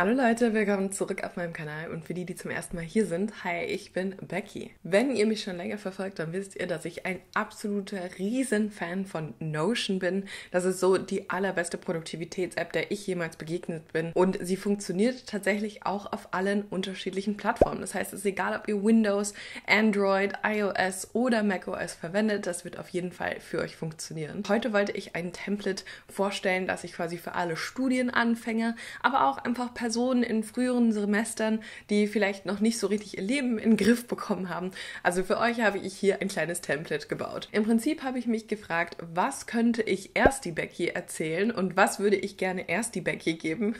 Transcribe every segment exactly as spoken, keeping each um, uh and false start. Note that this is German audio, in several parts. Hallo Leute, willkommen zurück auf meinem Kanal und für die, die zum ersten Mal hier sind, hi, ich bin Becky. Wenn ihr mich schon länger verfolgt, dann wisst ihr, dass ich ein absoluter Riesenfan von Notion bin. Das ist so die allerbeste Produktivitäts-App, der ich jemals begegnet bin und sie funktioniert tatsächlich auch auf allen unterschiedlichen Plattformen. Das heißt, es ist egal, ob ihr Windows, Android, iOS oder macOS verwendet, das wird auf jeden Fall für euch funktionieren. Heute wollte ich ein Template vorstellen, das ich quasi für alle Studienanfänger, aber auch einfach Personen in früheren Semestern, die vielleicht noch nicht so richtig ihr Leben in den Griff bekommen haben. Also für euch habe ich hier ein kleines Template gebaut. Im Prinzip habe ich mich gefragt, was könnte ich erst die Becky erzählen und was würde ich gerne erst die Becky geben,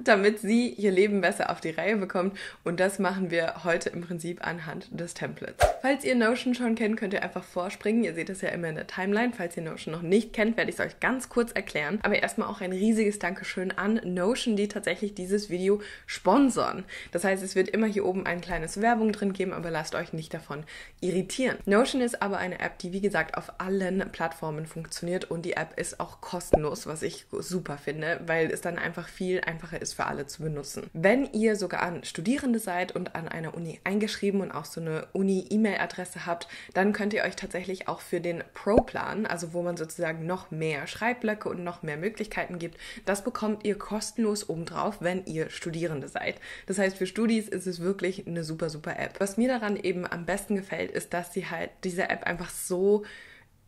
damit sie ihr Leben besser auf die Reihe bekommt. Und das machen wir heute im Prinzip anhand des Templates. Falls ihr Notion schon kennt, könnt ihr einfach vorspringen. Ihr seht das ja immer in der Timeline. Falls ihr Notion noch nicht kennt, werde ich es euch ganz kurz erklären. Aber erstmal auch ein riesiges Dankeschön an Notion, die tatsächlich dieses Video sponsern. Das heißt, es wird immer hier oben ein kleines Werbung drin geben, aber lasst euch nicht davon irritieren. Notion ist aber eine App, die wie gesagt auf allen Plattformen funktioniert und die App ist auch kostenlos, was ich super finde, weil es dann einfach viel einfacher ist für alle zu benutzen. Wenn ihr sogar an Studierende seid und an einer Uni eingeschrieben und auch so eine Uni-E-Mail-Adresse habt, dann könnt ihr euch tatsächlich auch für den Pro-Plan, also wo man sozusagen noch mehr Schreibblöcke und noch mehr Möglichkeiten gibt, das bekommt ihr kostenlos obendrauf, wenn wenn ihr Studierende seid. Das heißt, für Studis ist es wirklich eine super, super App. Was mir daran eben am besten gefällt, ist, dass sie halt diese App einfach so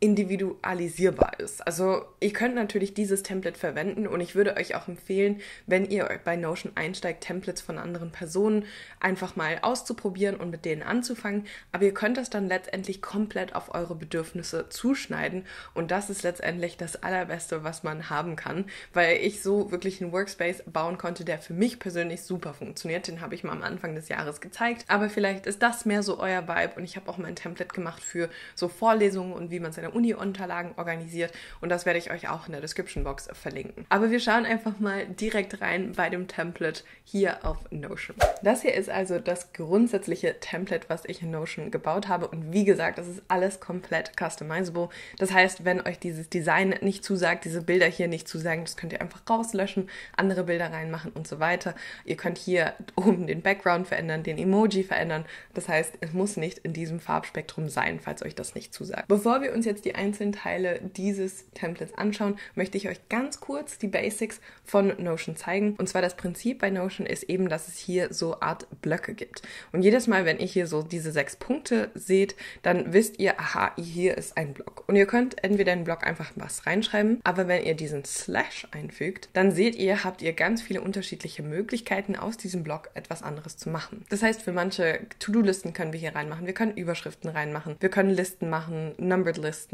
individualisierbar ist. Also ihr könnt natürlich dieses Template verwenden und ich würde euch auch empfehlen, wenn ihr bei Notion einsteigt, Templates von anderen Personen einfach mal auszuprobieren und mit denen anzufangen, aber ihr könnt das dann letztendlich komplett auf eure Bedürfnisse zuschneiden und das ist letztendlich das Allerbeste, was man haben kann, weil ich so wirklich einen Workspace bauen konnte, der für mich persönlich super funktioniert. Den habe ich mal am Anfang des Jahres gezeigt, aber vielleicht ist das mehr so euer Vibe und ich habe auch mein Template gemacht für so Vorlesungen und wie man seine Uni-Unterlagen organisiert und das werde ich euch auch in der Description-Box verlinken. Aber wir schauen einfach mal direkt rein bei dem Template hier auf Notion. Das hier ist also das grundsätzliche Template, was ich in Notion gebaut habe und wie gesagt, das ist alles komplett customizable. Das heißt, wenn euch dieses Design nicht zusagt, diese Bilder hier nicht zusagen, das könnt ihr einfach rauslöschen, andere Bilder reinmachen und so weiter. Ihr könnt hier oben den Background verändern, den Emoji verändern. Das heißt, es muss nicht in diesem Farbspektrum sein, falls euch das nicht zusagt. Bevor wir uns jetzt die einzelnen Teile dieses Templates anschauen, möchte ich euch ganz kurz die Basics von Notion zeigen. Und zwar das Prinzip bei Notion ist eben, dass es hier so Art Blöcke gibt. Und jedes Mal, wenn ihr hier so diese sechs Punkte seht, dann wisst ihr, aha, hier ist ein Block. Und ihr könnt entweder in den Block einfach was reinschreiben, aber wenn ihr diesen Slash einfügt, dann seht ihr, habt ihr ganz viele unterschiedliche Möglichkeiten, aus diesem Block etwas anderes zu machen. Das heißt, für manche To-Do-Listen können wir hier reinmachen, wir können Überschriften reinmachen, wir können Listen machen, Numbered Lists,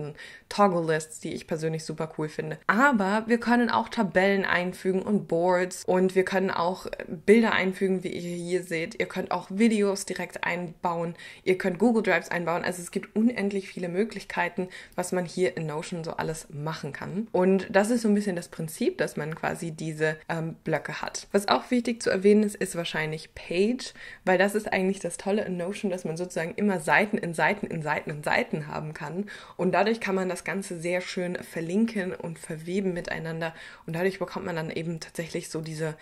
Toggle Lists, die ich persönlich super cool finde. Aber wir können auch Tabellen einfügen und Boards und wir können auch Bilder einfügen, wie ihr hier seht. Ihr könnt auch Videos direkt einbauen. Ihr könnt Google Drives einbauen. Also es gibt unendlich viele Möglichkeiten, was man hier in Notion so alles machen kann. Und das ist so ein bisschen das Prinzip, dass man quasi diese ähm, Blöcke hat. Was auch wichtig zu erwähnen ist, ist wahrscheinlich Page, weil das ist eigentlich das Tolle in Notion, dass man sozusagen immer Seiten in Seiten in Seiten in Seiten haben kann und dadurch kann man das Ganze sehr schön verlinken und verweben miteinander und dadurch bekommt man dann eben tatsächlich so diese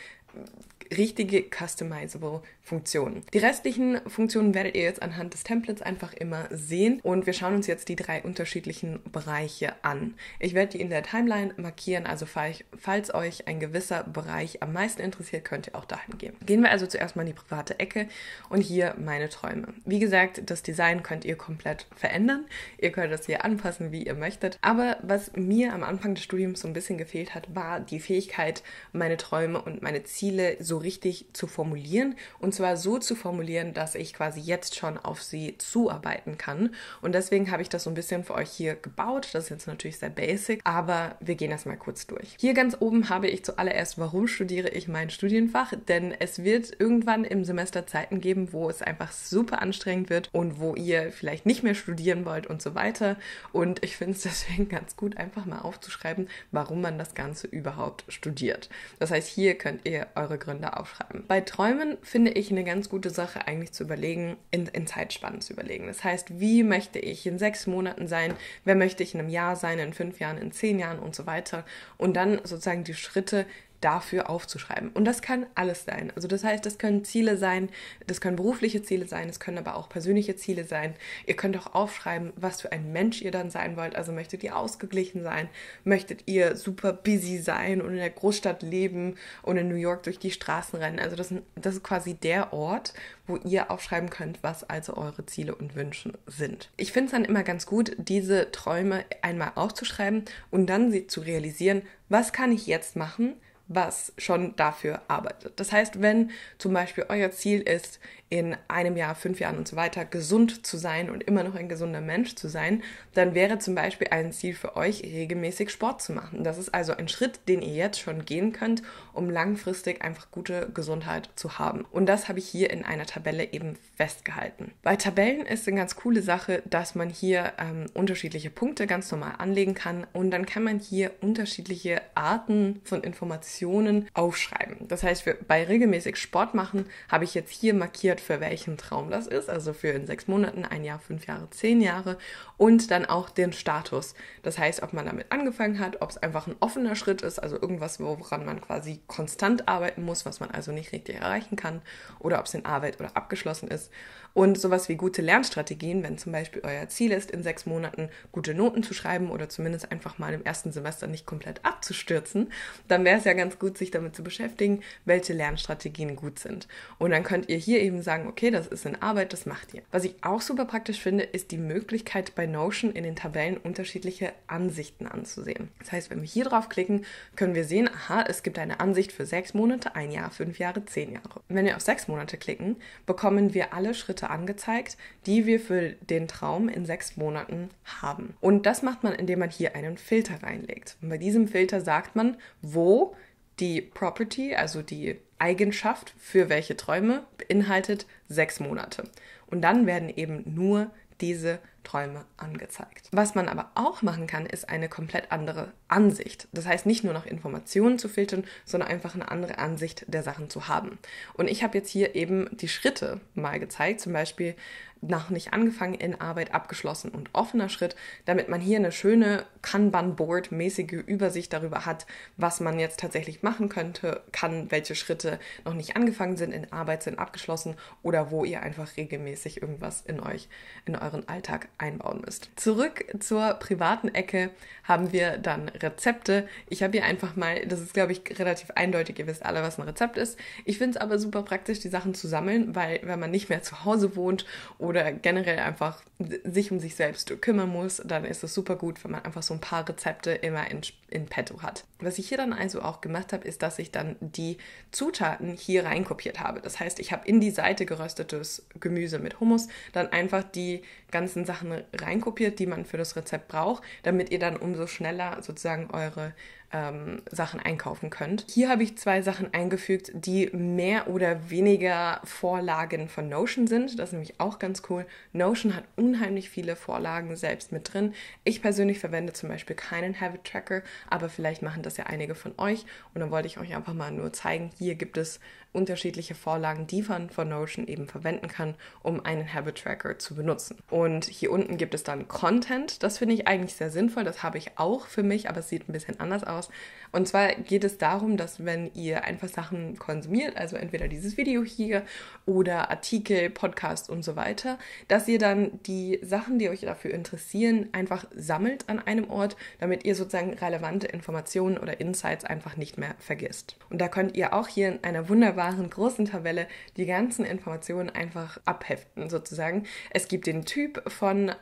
richtige customizable Funktionen. Die restlichen Funktionen werdet ihr jetzt anhand des Templates einfach immer sehen und wir schauen uns jetzt die drei unterschiedlichen Bereiche an. Ich werde die in der Timeline markieren, also falls euch ein gewisser Bereich am meisten interessiert, könnt ihr auch dahin gehen. Gehen wir also zuerst mal in die private Ecke und hier meine Träume. Wie gesagt, das Design könnt ihr komplett verändern. Ihr könnt das hier anpassen, wie ihr möchtet. Aber was mir am Anfang des Studiums so ein bisschen gefehlt hat, war die Fähigkeit, meine Träume und meine Ziele so richtig zu formulieren und zwar so zu formulieren, dass ich quasi jetzt schon auf sie zuarbeiten kann und deswegen habe ich das so ein bisschen für euch hier gebaut. Das ist jetzt natürlich sehr basic, aber wir gehen das mal kurz durch. Hier ganz oben habe ich zuallererst, warum studiere ich mein Studienfach, denn es wird irgendwann im Semester Zeiten geben, wo es einfach super anstrengend wird und wo ihr vielleicht nicht mehr studieren wollt und so weiter und ich finde es deswegen ganz gut, einfach mal aufzuschreiben, warum man das Ganze überhaupt studiert. Das heißt, hier könnt ihr eure Gründe aufschreiben. Bei Träumen finde ich eine ganz gute Sache eigentlich zu überlegen, in, in Zeitspannen zu überlegen. Das heißt, wie möchte ich in sechs Monaten sein, wer möchte ich in einem Jahr sein, in fünf Jahren, in zehn Jahren und so weiter und dann sozusagen die Schritte dafür aufzuschreiben. Und das kann alles sein. Also das heißt, das können Ziele sein, das können berufliche Ziele sein, das können aber auch persönliche Ziele sein. Ihr könnt auch aufschreiben, was für ein Mensch ihr dann sein wollt. Also möchtet ihr ausgeglichen sein? Möchtet ihr super busy sein und in der Großstadt leben und in New York durch die Straßen rennen? Also das, das ist quasi der Ort, wo ihr aufschreiben könnt, was also eure Ziele und Wünsche sind. Ich finde es dann immer ganz gut, diese Träume einmal aufzuschreiben und dann sie zu realisieren, was kann ich jetzt machen, was schon dafür arbeitet. Das heißt, wenn zum Beispiel euer Ziel ist, in einem Jahr, fünf Jahren und so weiter gesund zu sein und immer noch ein gesunder Mensch zu sein, dann wäre zum Beispiel ein Ziel für euch, regelmäßig Sport zu machen. Das ist also ein Schritt, den ihr jetzt schon gehen könnt, um langfristig einfach gute Gesundheit zu haben. Und das habe ich hier in einer Tabelle eben festgehalten. Bei Tabellen ist eine ganz coole Sache, dass man hier ähm, unterschiedliche Punkte ganz normal anlegen kann und dann kann man hier unterschiedliche Arten von Informationen aufschreiben. Das heißt, für, bei regelmäßig Sport machen habe ich jetzt hier markiert, für welchen Traum das ist, also für in sechs Monaten, ein Jahr, fünf Jahre, zehn Jahre und dann auch den Status. Das heißt, ob man damit angefangen hat, ob es einfach ein offener Schritt ist, also irgendwas, woran man quasi konstant arbeiten muss, was man also nicht richtig erreichen kann oder ob es in Arbeit oder abgeschlossen ist und sowas wie gute Lernstrategien, wenn zum Beispiel euer Ziel ist, in sechs Monaten gute Noten zu schreiben oder zumindest einfach mal im ersten Semester nicht komplett abzustürzen, dann wäre es ja ganz Ganz gut, sich damit zu beschäftigen, welche Lernstrategien gut sind. Und dann könnt ihr hier eben sagen, okay, das ist in Arbeit, das macht ihr. Was ich auch super praktisch finde, ist die Möglichkeit bei Notion in den Tabellen unterschiedliche Ansichten anzusehen. Das heißt, wenn wir hier drauf klicken, können wir sehen, aha, es gibt eine Ansicht für sechs Monate, ein Jahr, fünf Jahre, zehn Jahre. Und wenn wir auf sechs Monate klicken, bekommen wir alle Schritte angezeigt, die wir für den Traum in sechs Monaten haben. Und das macht man, indem man hier einen Filter reinlegt. Und bei diesem Filter sagt man, wo die Property, also die Eigenschaft für welche Träume, beinhaltet sechs Monate. Und dann werden eben nur diese Träume angezeigt. Was man aber auch machen kann, ist eine komplett andere Ansicht. Das heißt, nicht nur nach Informationen zu filtern, sondern einfach eine andere Ansicht der Sachen zu haben. Und ich habe jetzt hier eben die Schritte mal gezeigt, zum Beispiel noch nicht angefangen, in Arbeit, abgeschlossen und offener Schritt, damit man hier eine schöne Kanban-Board-mäßige Übersicht darüber hat, was man jetzt tatsächlich machen könnte, kann, welche Schritte noch nicht angefangen sind, in Arbeit sind, abgeschlossen oder wo ihr einfach regelmäßig irgendwas in euch, in euren Alltag einbauen müsst. Zurück zur privaten Ecke haben wir dann Rezepte. Ich habe hier einfach mal, das ist glaube ich relativ eindeutig, ihr wisst alle, was ein Rezept ist. Ich finde es aber super praktisch, die Sachen zu sammeln, weil wenn man nicht mehr zu Hause wohnt oder generell einfach sich um sich selbst kümmern muss, dann ist es super gut, wenn man einfach so ein paar Rezepte immer in, in petto hat. Was ich hier dann also auch gemacht habe, ist, dass ich dann die Zutaten hier reinkopiert habe. Das heißt, ich habe in die Seite geröstetes Gemüse mit Hummus, dann einfach die ganzen Sachen reinkopiert, die man für das Rezept braucht, damit ihr dann umso schneller sozusagen eure ähm, Sachen einkaufen könnt. Hier habe ich zwei Sachen eingefügt, die mehr oder weniger Vorlagen von Notion sind. Das ist nämlich auch ganz cool. Notion hat unheimlich viele Vorlagen selbst mit drin. Ich persönlich verwende zum Beispiel keinen Habit Tracker, aber vielleicht machen das ja einige von euch und dann wollte ich euch einfach mal nur zeigen, hier gibt es unterschiedliche Vorlagen, die man von Notion eben verwenden kann, um einen Habit Tracker zu benutzen. Und hier unten gibt es dann Content. Das finde ich eigentlich sehr sinnvoll. Das habe ich auch für mich, aber es sieht ein bisschen anders aus. Und zwar geht es darum, dass wenn ihr einfach Sachen konsumiert, also entweder dieses Video hier oder Artikel, Podcast und so weiter, dass ihr dann die Sachen, die euch dafür interessieren, einfach sammelt an einem Ort, damit ihr sozusagen relevante Informationen oder Insights einfach nicht mehr vergisst. Und da könnt ihr auch hier in einer wunderbaren großen Tabelle die ganzen Informationen einfach abheften sozusagen. Es gibt den Typ von,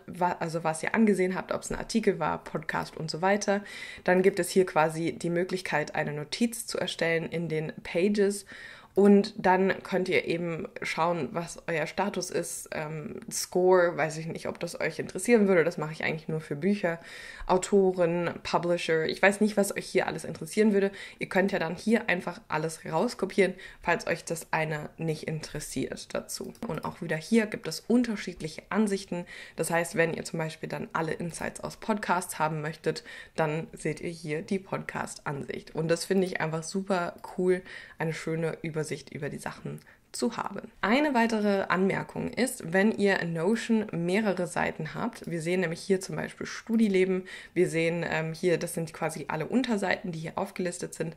also was ihr angesehen habt, ob es ein Artikel war, Podcast und so weiter. Dann gibt es hier quasi die Möglichkeit, eine Notiz zu erstellen in den Pages. Und dann könnt ihr eben schauen, was euer Status ist, ähm, Score, weiß ich nicht, ob das euch interessieren würde, das mache ich eigentlich nur für Bücher, Autoren, Publisher, ich weiß nicht, was euch hier alles interessieren würde. Ihr könnt ja dann hier einfach alles rauskopieren, falls euch das eine nicht interessiert dazu. Und auch wieder hier gibt es unterschiedliche Ansichten, das heißt, wenn ihr zum Beispiel dann alle Insights aus Podcasts haben möchtet, dann seht ihr hier die Podcast-Ansicht. Und das finde ich einfach super cool, eine schöne Übersicht Übersicht über die Sachen zu haben. Eine weitere Anmerkung ist, wenn ihr in Notion mehrere Seiten habt, wir sehen nämlich hier zum Beispiel Studileben, wir sehen ähm, hier, das sind quasi alle Unterseiten, die hier aufgelistet sind,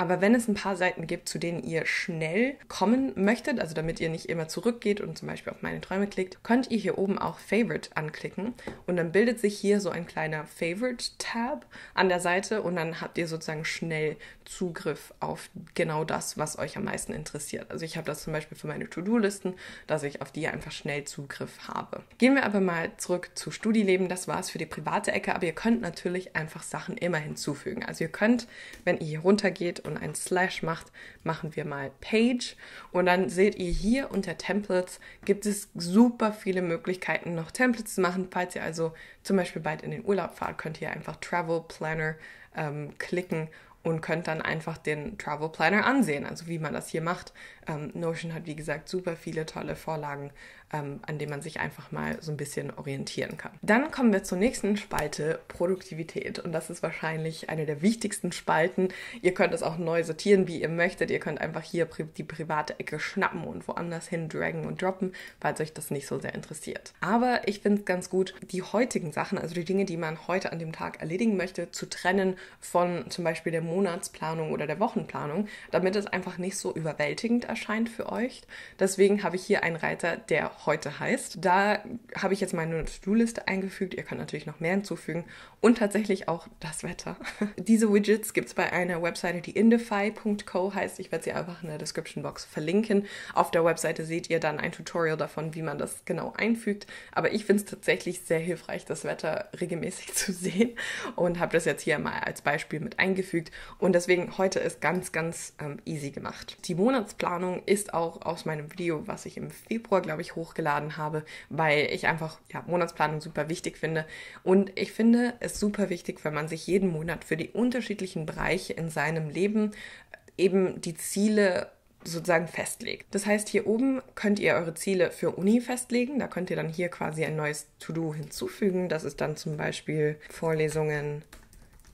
aber wenn es ein paar Seiten gibt, zu denen ihr schnell kommen möchtet, also damit ihr nicht immer zurückgeht und zum Beispiel auf meine Träume klickt, könnt ihr hier oben auch Favorite anklicken und dann bildet sich hier so ein kleiner Favorite-Tab an der Seite und dann habt ihr sozusagen schnell Zugriff auf genau das, was euch am meisten interessiert. Also ich habe das zum Beispiel Beispiel für meine To-Do-Listen, dass ich auf die einfach schnell Zugriff habe. Gehen wir aber mal zurück zu Studileben. Das war es für die private Ecke, aber ihr könnt natürlich einfach Sachen immer hinzufügen. Also ihr könnt, wenn ihr hier runter geht und einen Slash macht, machen wir mal Page und dann seht ihr hier unter Templates gibt es super viele Möglichkeiten, noch Templates zu machen. Falls ihr also zum Beispiel bald in den Urlaub fahrt, könnt ihr einfach Travel Planner ähm, klicken und könnt dann einfach den Travel Planner ansehen, also wie man das hier macht. Ähm, Notion hat, wie gesagt, super viele tolle Vorlagen, ähm, an denen man sich einfach mal so ein bisschen orientieren kann. Dann kommen wir zur nächsten Spalte, Produktivität. Und das ist wahrscheinlich eine der wichtigsten Spalten. Ihr könnt es auch neu sortieren, wie ihr möchtet. Ihr könnt einfach hier pri- die private Ecke schnappen und woanders hin draggen und droppen, falls euch das nicht so sehr interessiert. Aber ich finde es ganz gut, die heutigen Sachen, also die Dinge, die man heute an dem Tag erledigen möchte, zu trennen von zum Beispiel der Monatsplanung oder der Wochenplanung, damit es einfach nicht so überwältigend erscheint für euch. Deswegen habe ich hier einen Reiter, der heute heißt. Da habe ich jetzt meine To-Do-Liste eingefügt. Ihr könnt natürlich noch mehr hinzufügen und tatsächlich auch das Wetter. Diese Widgets gibt es bei einer Webseite, die indify punkt co heißt. Ich werde sie einfach in der Description-Box verlinken. Auf der Webseite seht ihr dann ein Tutorial davon, wie man das genau einfügt. Aber ich finde es tatsächlich sehr hilfreich, das Wetter regelmäßig zu sehen und habe das jetzt hier mal als Beispiel mit eingefügt. Und deswegen heute ist ganz, ganz ähm, easy gemacht. Die Monatsplanung ist auch aus meinem Video, was ich im Februar, glaube ich, hochgeladen habe, weil ich einfach ja, Monatsplanung super wichtig finde. Und ich finde es super wichtig, wenn man sich jeden Monat für die unterschiedlichen Bereiche in seinem Leben eben die Ziele sozusagen festlegt. Das heißt, hier oben könnt ihr eure Ziele für Uni festlegen. Da könnt ihr dann hier quasi ein neues To-Do hinzufügen. Das ist dann zum Beispiel Vorlesungen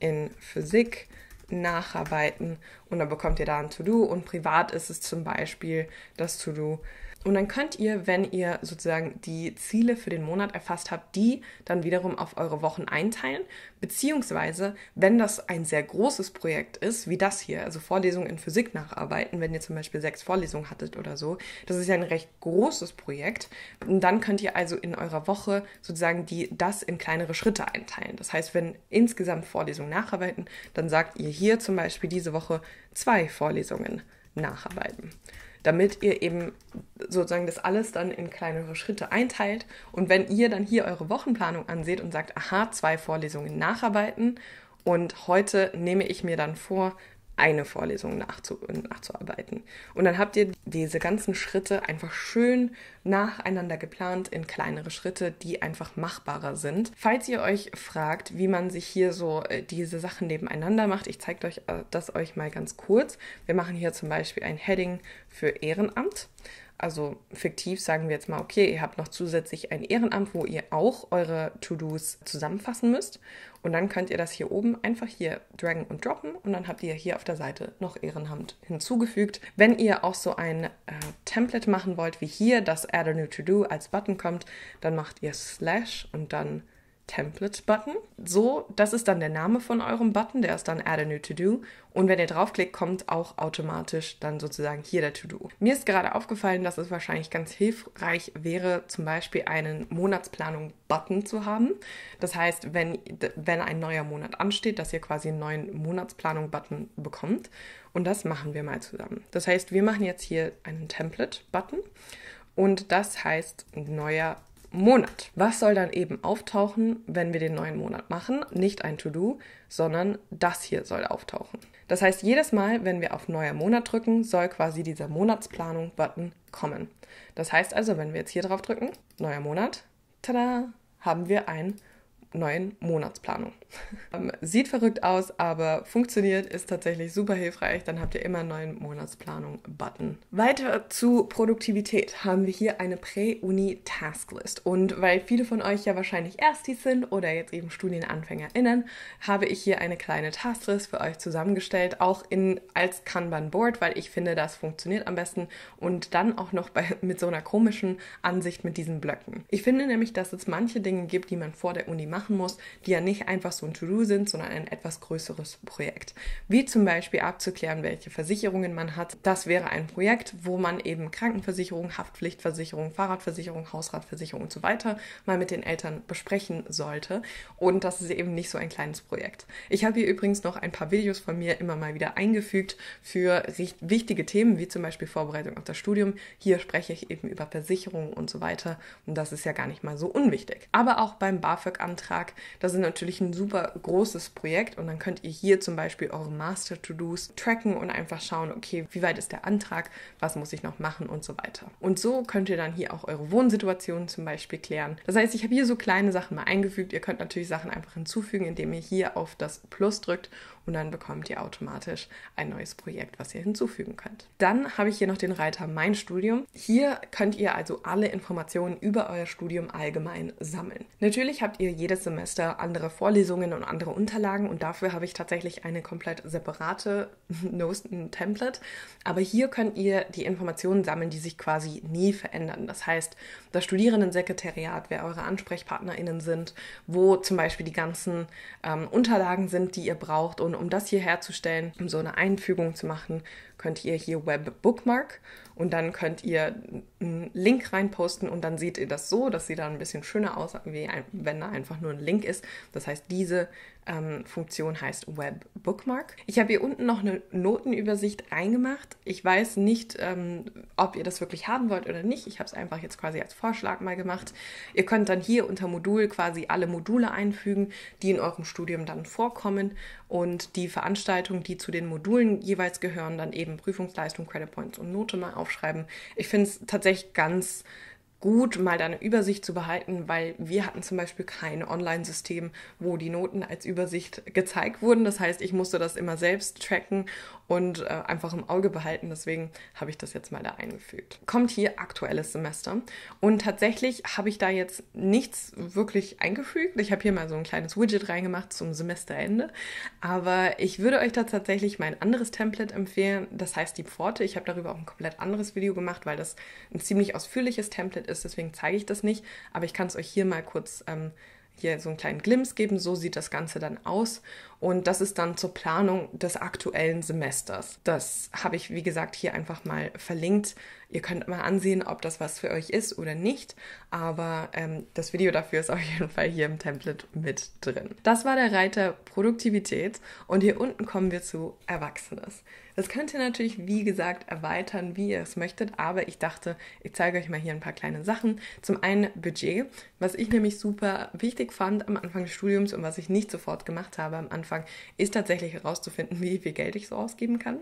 in Physik nacharbeiten und dann bekommt ihr da ein To-Do und privat ist es zum Beispiel das To-Do. Und dann könnt ihr, wenn ihr sozusagen die Ziele für den Monat erfasst habt, die dann wiederum auf eure Wochen einteilen, beziehungsweise wenn das ein sehr großes Projekt ist, wie das hier, also Vorlesungen in Physik nacharbeiten, wenn ihr zum Beispiel sechs Vorlesungen hattet oder so, das ist ja ein recht großes Projekt, und dann könnt ihr also in eurer Woche sozusagen die, das in kleinere Schritte einteilen. Das heißt, wenn insgesamt Vorlesungen nacharbeiten, dann sagt ihr hier zum Beispiel diese Woche zwei Vorlesungen nacharbeiten, damit ihr eben sozusagen das alles dann in kleinere Schritte einteilt. Und wenn ihr dann hier eure Wochenplanung anseht und sagt, aha, zwei Vorlesungen nacharbeiten und heute nehme ich mir dann vor, eine Vorlesung nachzu- nachzuarbeiten. Und dann habt ihr diese ganzen Schritte einfach schön nacheinander geplant in kleinere Schritte, die einfach machbarer sind. Falls ihr euch fragt, wie man sich hier so diese Sachen nebeneinander macht, ich zeige euch das euch mal ganz kurz. Wir machen hier zum Beispiel ein Heading für Ehrenamt. Also fiktiv sagen wir jetzt mal, okay, ihr habt noch zusätzlich ein Ehrenamt, wo ihr auch eure To-Dos zusammenfassen müsst. Und dann könnt ihr das hier oben einfach hier draggen und droppen und dann habt ihr hier auf der Seite noch Ehrenamt hinzugefügt. Wenn ihr auch so ein äh, Template machen wollt, wie hier, dass Add a New To-Do als Button kommt, dann macht ihr Slash und dann Template-Button. So, das ist dann der Name von eurem Button, der ist dann Add a New To-Do und wenn ihr draufklickt, kommt auch automatisch dann sozusagen hier der To-Do. Mir ist gerade aufgefallen, dass es wahrscheinlich ganz hilfreich wäre, zum Beispiel einen Monatsplanung-Button zu haben. Das heißt, wenn, wenn ein neuer Monat ansteht, dass ihr quasi einen neuen Monatsplanung-Button bekommt und das machen wir mal zusammen. Das heißt, wir machen jetzt hier einen Template-Button und das heißt neuer Monat. Was soll dann eben auftauchen, wenn wir den neuen Monat machen? Nicht ein To-Do, sondern das hier soll auftauchen. Das heißt, jedes Mal, wenn wir auf neuer Monat drücken, soll quasi dieser Monatsplanung-Button kommen. Das heißt also, wenn wir jetzt hier drauf drücken, neuer Monat, tada, haben wir einen neuen Monatsplanung. Sieht verrückt aus, aber funktioniert, ist tatsächlich super hilfreich. Dann habt ihr immer einen neuen Monatsplanung-Button. Weiter zu Produktivität haben wir hier eine Prä-Uni-Tasklist. Und weil viele von euch ja wahrscheinlich Erstis sind oder jetzt eben StudienanfängerInnen, habe ich hier eine kleine Tasklist für euch zusammengestellt, auch in, als Kanban-Board, weil ich finde, das funktioniert am besten und dann auch noch bei, mit so einer komischen Ansicht mit diesen Blöcken. Ich finde nämlich, dass es manche Dinge gibt, die man vor der Uni machen muss, die ja nicht einfach so ein To-Do sind, sondern ein etwas größeres Projekt. Wie zum Beispiel abzuklären, welche Versicherungen man hat. Das wäre ein Projekt, wo man eben Krankenversicherung, Haftpflichtversicherung, Fahrradversicherung, Hausratversicherung und so weiter mal mit den Eltern besprechen sollte. Und das ist eben nicht so ein kleines Projekt. Ich habe hier übrigens noch ein paar Videos von mir immer mal wieder eingefügt für wichtige Themen, wie zum Beispiel Vorbereitung auf das Studium. Hier spreche ich eben über Versicherungen und so weiter. Und das ist ja gar nicht mal so unwichtig. Aber auch beim BAföG-Antrag, das ist natürlich ein super großes Projekt und dann könnt ihr hier zum Beispiel eure Master-To-Dos tracken und einfach schauen, okay, wie weit ist der Antrag, was muss ich noch machen und so weiter. Und so könnt ihr dann hier auch eure Wohnsituation zum Beispiel klären. Das heißt, ich habe hier so kleine Sachen mal eingefügt. Ihr könnt natürlich Sachen einfach hinzufügen, indem ihr hier auf das Plus drückt und dann bekommt ihr automatisch ein neues Projekt, was ihr hinzufügen könnt. Dann habe ich hier noch den Reiter Mein Studium. Hier könnt ihr also alle Informationen über euer Studium allgemein sammeln. Natürlich habt ihr jedes Semester andere Vorlesungen und andere Unterlagen und dafür habe ich tatsächlich eine komplett separate Notion-Template. Aber hier könnt ihr die Informationen sammeln, die sich quasi nie verändern. Das heißt, das Studierendensekretariat, wer eure AnsprechpartnerInnen sind, wo zum Beispiel die ganzen ähm, Unterlagen sind, die ihr braucht. Und um das hier herzustellen, um so eine Einfügung zu machen, könnt ihr hier Web Bookmark und dann könnt ihr einen Link reinposten und dann seht ihr das so, das sieht dann ein bisschen schöner aus, wie wenn da einfach nur ein Link ist. Das heißt, diese ähm, Funktion heißt Web Bookmark. Ich habe hier unten noch eine Notenübersicht reingemacht. Ich weiß nicht, ähm, ob ihr das wirklich haben wollt oder nicht. Ich habe es einfach jetzt quasi als Vorschlag mal gemacht. Ihr könnt dann hier unter Modul quasi alle Module einfügen, die in eurem Studium dann vorkommen und die Veranstaltungen, die zu den Modulen jeweils gehören, dann eben Prüfungsleistung, Credit Points und Note mal aufschreiben. Ich finde es tatsächlich ganz gut, mal da eine Übersicht zu behalten, weil wir hatten zum Beispiel kein Online-System, wo die Noten als Übersicht gezeigt wurden. Das heißt, ich musste das immer selbst tracken und äh, einfach im Auge behalten. Deswegen habe ich das jetzt mal da eingefügt. Kommt hier aktuelles Semester. Und tatsächlich habe ich da jetzt nichts wirklich eingefügt. Ich habe hier mal so ein kleines Widget reingemacht zum Semesterende. Aber ich würde euch da tatsächlich mein anderes Template empfehlen. Das heißt die Pforte. Ich habe darüber auch ein komplett anderes Video gemacht, weil das ein ziemlich ausführliches Template ist. Deswegen zeige ich das nicht. Aber ich kann es euch hier mal kurz ähm, hier so einen kleinen Glimpse geben. So sieht das Ganze dann aus. Und das ist dann zur Planung des aktuellen Semesters. Das habe ich, wie gesagt, hier einfach mal verlinkt. Ihr könnt mal ansehen, ob das was für euch ist oder nicht. Aber ähm, das Video dafür ist auf jeden Fall hier im Template mit drin. Das war der Reiter Produktivität. Und hier unten kommen wir zu Erwachsenes. Das könnt ihr natürlich, wie gesagt, erweitern, wie ihr es möchtet. Aber ich dachte, ich zeige euch mal hier ein paar kleine Sachen. Zum einen Budget, was ich nämlich super wichtig fand am Anfang des Studiums und was ich nicht sofort gemacht habe am Anfang, ist tatsächlich herauszufinden, wie viel Geld ich so ausgeben kann.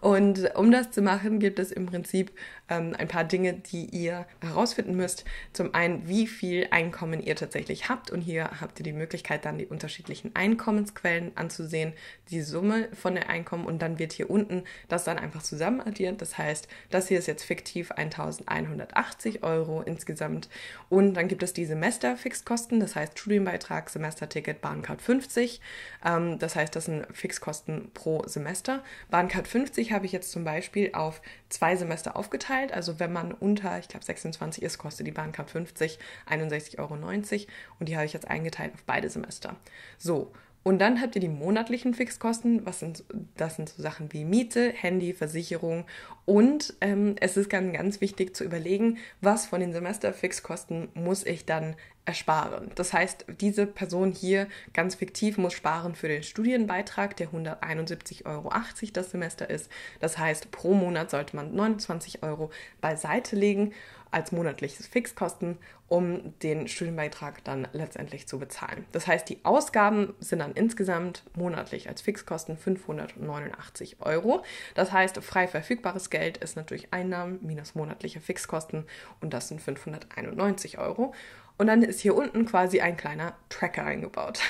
Und um das zu machen, gibt es im Prinzip ähm, ein paar Dinge, die ihr herausfinden müsst. Zum einen, wie viel Einkommen ihr tatsächlich habt. Und hier habt ihr die Möglichkeit, dann die unterschiedlichen Einkommensquellen anzusehen, die Summe von den Einkommen und dann wird hier unten das dann einfach zusammen addiert. Das heißt, das hier ist jetzt fiktiv eintausendeinhundertachtzig Euro insgesamt. Und dann gibt es die Semesterfixkosten, das heißt Studienbeitrag, Semesterticket, Bahncard fünfzig. Ähm, das heißt, das sind Fixkosten pro Semester. Bahncard fünfzig habe ich jetzt zum Beispiel auf zwei Semester aufgeteilt. Also wenn man unter, ich glaube, sechsundzwanzig ist, kostet die Bahncard fünfzig einundsechzig Euro neunzig und die habe ich jetzt eingeteilt auf beide Semester. So. Und dann habt ihr die monatlichen Fixkosten, was sind, das sind so Sachen wie Miete, Handy, Versicherung und ähm, es ist ganz, ganz wichtig zu überlegen, was von den Semesterfixkosten muss ich dann ersparen. Das heißt, diese Person hier ganz fiktiv muss sparen für den Studienbeitrag, der hunderteinundsiebzig Euro achtzig das Semester ist. Das heißt, pro Monat sollte man neunundzwanzig Euro beiseite legen als monatliches Fixkosten, um den Studienbeitrag dann letztendlich zu bezahlen. Das heißt, die Ausgaben sind dann insgesamt monatlich als Fixkosten fünfhundertneunundachtzig Euro. Das heißt, frei verfügbares Geld ist natürlich Einnahmen minus monatliche Fixkosten und das sind fünfhunderteinundneunzig Euro. Und dann ist hier unten quasi ein kleiner Tracker eingebaut.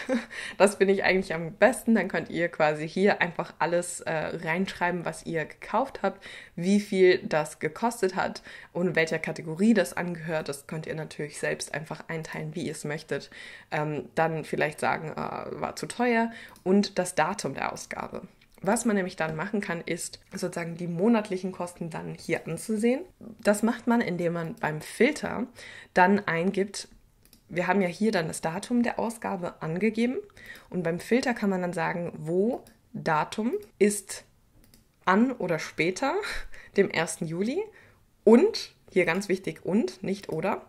Das finde ich eigentlich am besten. Dann könnt ihr quasi hier einfach alles äh, reinschreiben, was ihr gekauft habt, wie viel das gekostet hat und welcher Kategorie das angehört. Das könnt ihr natürlich selbst einfach einteilen, wie ihr es möchtet. Ähm, dann vielleicht sagen, äh, war zu teuer, und das Datum der Ausgabe. Was man nämlich dann machen kann, ist sozusagen die monatlichen Kosten dann hier anzusehen. Das macht man, indem man beim Filter dann eingibt, wir haben ja hier dann das Datum der Ausgabe angegeben, und beim Filter kann man dann sagen, wo Datum ist an oder später dem ersten Juli, und, hier ganz wichtig und, nicht oder,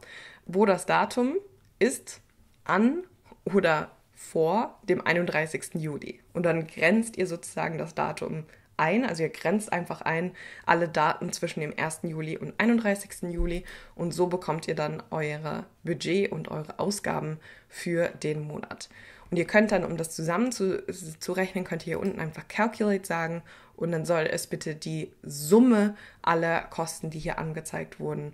wo das Datum ist an oder vor dem einunddreißigsten Juli. Und dann grenzt ihr sozusagen das Datum ein, also ihr grenzt einfach ein alle Daten zwischen dem ersten Juli und einunddreißigsten Juli, und so bekommt ihr dann euer Budget und eure Ausgaben für den Monat. Und ihr könnt dann, um das zusammenzurechnen, könnt ihr hier unten einfach Calculate sagen, und dann soll es bitte die Summe aller Kosten, die hier angezeigt wurden,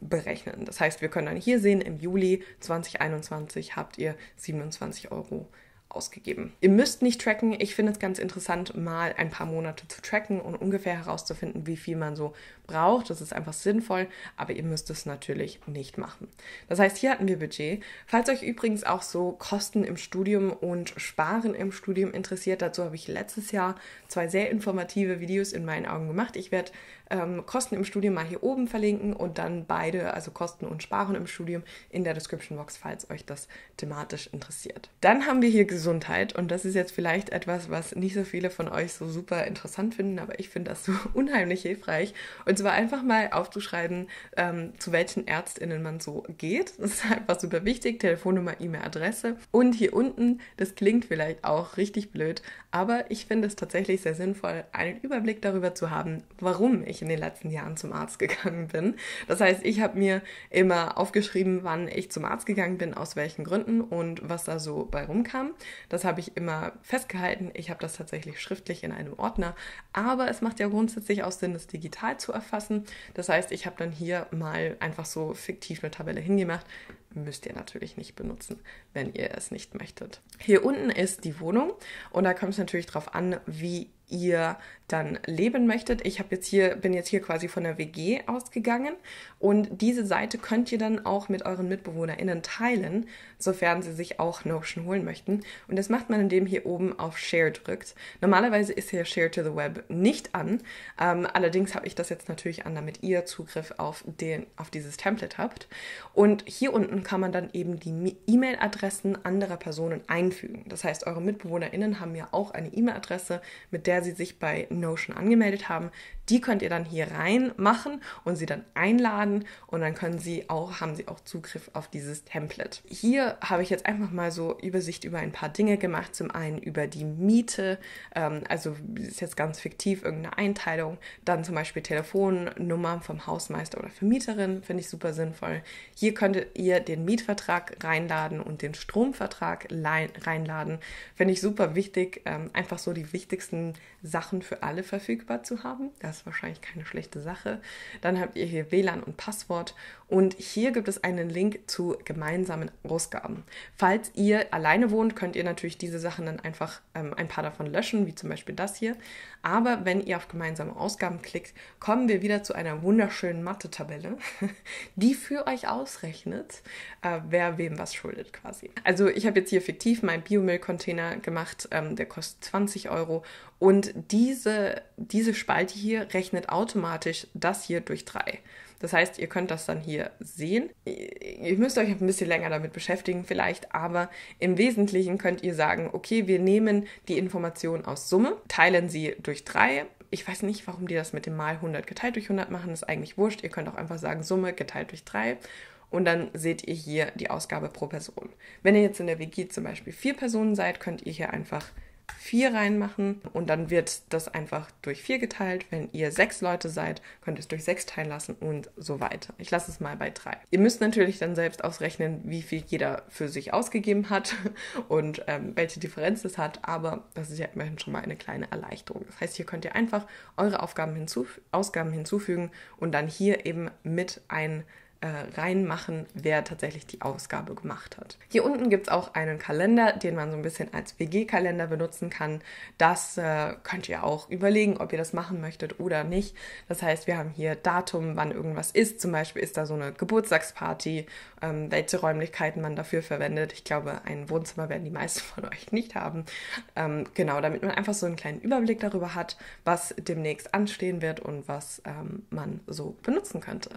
berechnen. Das heißt, wir können dann hier sehen, im Juli zwanzig einundzwanzig habt ihr siebenundzwanzig Euro ausgegeben. Ihr müsst nicht tracken. Ich finde es ganz interessant, mal ein paar Monate zu tracken und ungefähr herauszufinden, wie viel man so braucht. Das ist einfach sinnvoll, aber ihr müsst es natürlich nicht machen. Das heißt, hier hatten wir Budget. Falls euch übrigens auch so Kosten im Studium und Sparen im Studium interessiert, dazu habe ich letztes Jahr zwei sehr informative Videos in meinen Augen gemacht. Ich werde ähm, Kosten im Studium mal hier oben verlinken und dann beide, also Kosten und Sparen im Studium, in der Description Box, falls euch das thematisch interessiert. Dann haben wir hier gesagt, Gesundheit, und das ist jetzt vielleicht etwas, was nicht so viele von euch so super interessant finden, aber ich finde das so unheimlich hilfreich, und zwar einfach mal aufzuschreiben, ähm, zu welchen ÄrztInnen man so geht. Das ist einfach super wichtig, Telefonnummer, E-Mail-Adresse, und hier unten, das klingt vielleicht auch richtig blöd, aber ich finde es tatsächlich sehr sinnvoll, einen Überblick darüber zu haben, warum ich in den letzten Jahren zum Arzt gegangen bin. Das heißt, ich habe mir immer aufgeschrieben, wann ich zum Arzt gegangen bin, aus welchen Gründen und was da so bei rumkam. Das habe ich immer festgehalten. Ich habe das tatsächlich schriftlich in einem Ordner, aber es macht ja grundsätzlich auch Sinn, das digital zu erfassen. Das heißt, ich habe dann hier mal einfach so fiktiv eine Tabelle hingemacht. Müsst ihr natürlich nicht benutzen, wenn ihr es nicht möchtet. Hier unten ist die Wohnung, und da kommt es natürlich darauf an, wie ihr dann leben möchtet. Ich habe jetzt hier, bin jetzt hier quasi von der W G ausgegangen, und diese Seite könnt ihr dann auch mit euren MitbewohnerInnen teilen, sofern sie sich auch Notion holen möchten. Und das macht man, indem hier oben auf Share drückt. Normalerweise ist hier Share to the Web nicht an, ähm, allerdings habe ich das jetzt natürlich an, damit ihr Zugriff auf, den, auf dieses Template habt. Und hier unten kann man dann eben die E-Mail-Adressen anderer Personen einfügen. Das heißt, eure MitbewohnerInnen haben ja auch eine E-Mail-Adresse, mit der sie sich bei Notion angemeldet haben. Die könnt ihr dann hier reinmachen und sie dann einladen, und dann können sie auch, haben sie auch Zugriff auf dieses Template. Hier habe ich jetzt einfach mal so Übersicht über ein paar Dinge gemacht. Zum einen über die Miete, ähm, also ist jetzt ganz fiktiv irgendeine Einteilung, dann zum Beispiel Telefonnummer vom Hausmeister oder Vermieterin, finde ich super sinnvoll. Hier könntet ihr den Mietvertrag reinladen und den Stromvertrag reinladen, finde ich super wichtig, ähm, einfach so die wichtigsten Sachen für alle verfügbar zu haben. Das ist wahrscheinlich keine schlechte Sache. Dann habt ihr hier W L A N und Passwort, und hier gibt es einen Link zu gemeinsamen Ausgaben. Falls ihr alleine wohnt, könnt ihr natürlich diese Sachen dann einfach ähm, ein paar davon löschen, wie zum Beispiel das hier. Aber wenn ihr auf gemeinsame Ausgaben klickt, kommen wir wieder zu einer wunderschönen Mathe-Tabelle, die für euch ausrechnet, äh, wer wem was schuldet quasi. Also ich habe jetzt hier fiktiv meinen Biomüllcontainer gemacht, ähm, der kostet zwanzig Euro, und diese, diese Spalte hier rechnet automatisch das hier durch drei. Das heißt, ihr könnt das dann hier sehen. Ihr müsst euch ein bisschen länger damit beschäftigen vielleicht, aber im Wesentlichen könnt ihr sagen, okay, wir nehmen die Information aus Summe, teilen sie durch drei. Ich weiß nicht, warum die das mit dem mal hundert geteilt durch hundert machen, das ist eigentlich wurscht. Ihr könnt auch einfach sagen, Summe geteilt durch drei. Und dann seht ihr hier die Ausgabe pro Person. Wenn ihr jetzt in der W G zum Beispiel vier Personen seid, könnt ihr hier einfach vier reinmachen, und dann wird das einfach durch vier geteilt. Wenn ihr sechs Leute seid, könnt ihr es durch sechs teilen lassen und so weiter. Ich lasse es mal bei drei. Ihr müsst natürlich dann selbst ausrechnen, wie viel jeder für sich ausgegeben hat und ähm, welche Differenz es hat, aber das ist ja immerhin schon mal eine kleine Erleichterung. Das heißt, hier könnt ihr einfach eure Aufgaben hinzuf- Ausgaben hinzufügen und dann hier eben mit ein reinmachen, wer tatsächlich die Ausgabe gemacht hat. Hier unten gibt es auch einen Kalender, den man so ein bisschen als W G-Kalender benutzen kann. Das äh, könnt ihr auch überlegen, ob ihr das machen möchtet oder nicht. Das heißt, wir haben hier Datum, wann irgendwas ist. Zum Beispiel ist da so eine Geburtstagsparty, ähm, welche Räumlichkeiten man dafür verwendet. Ich glaube, ein Wohnzimmer werden die meisten von euch nicht haben. Ähm, genau, damit man einfach so einen kleinen Überblick darüber hat, was demnächst anstehen wird und was ähm, man so benutzen könnte.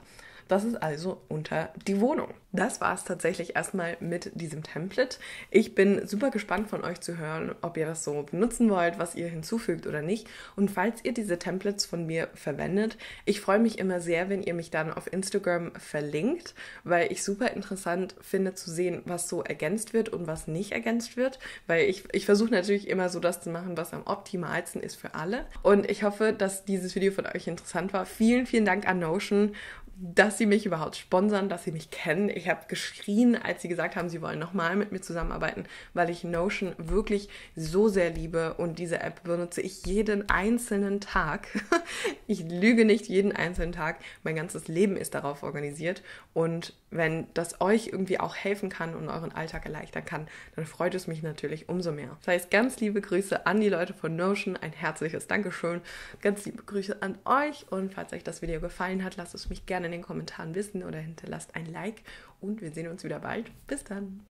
Das ist also unter die Wohnung. Das war es tatsächlich erstmal mit diesem Template. Ich bin super gespannt von euch zu hören, ob ihr das so benutzen wollt, was ihr hinzufügt oder nicht. Und falls ihr diese Templates von mir verwendet, ich freue mich immer sehr, wenn ihr mich dann auf Instagram verlinkt, weil ich super interessant finde zu sehen, was so ergänzt wird und was nicht ergänzt wird. Weil ich, ich versuche natürlich immer so das zu machen, was am optimalsten ist für alle. Und ich hoffe, dass dieses Video von euch interessant war. Vielen, vielen Dank an Notion, dass sie mich überhaupt sponsern, dass sie mich kennen. Ich habe geschrien, als sie gesagt haben, sie wollen nochmal mit mir zusammenarbeiten, weil ich Notion wirklich so sehr liebe und diese App benutze ich jeden einzelnen Tag. Ich lüge nicht, jeden einzelnen Tag. Mein ganzes Leben ist darauf organisiert und wenn das euch irgendwie auch helfen kann und euren Alltag erleichtern kann, dann freut es mich natürlich umso mehr. Das heißt, ganz liebe Grüße an die Leute von Notion, ein herzliches Dankeschön, ganz liebe Grüße an euch und falls euch das Video gefallen hat, lasst es mich gerne in den Kommentaren wissen oder hinterlasst ein Like und wir sehen uns wieder bald. Bis dann!